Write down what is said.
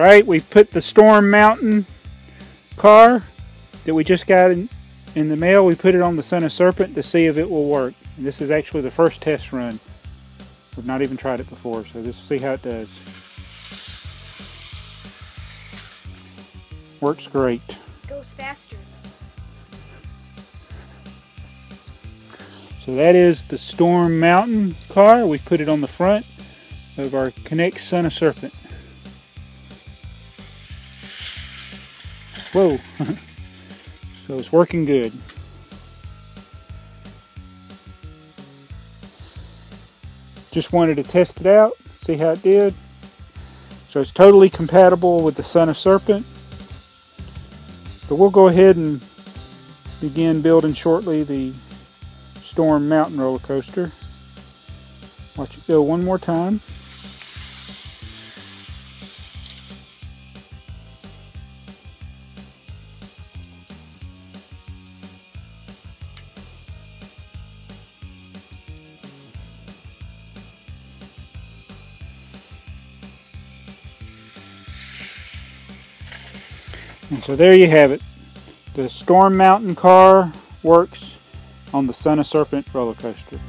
Alright, we put the Storm Mountain car that we just got in the mail, we put it on the Son of Serpent to see if it will work. And this is actually the first test run. We've not even tried it before, so let's see how it does. Works great. It goes faster. So that is the Storm Mountain car. We put it on the front of our Connect Son of Serpent. Whoa. So it's working good. Just wanted to test it out, see how it did. So it's totally compatible with the Son of Serpent. But we'll go ahead and begin building shortly the Storm Mountain roller coaster. Watch it go one more time. And so there you have it. The Storm Mountain car works on the Son of Serpent roller coaster.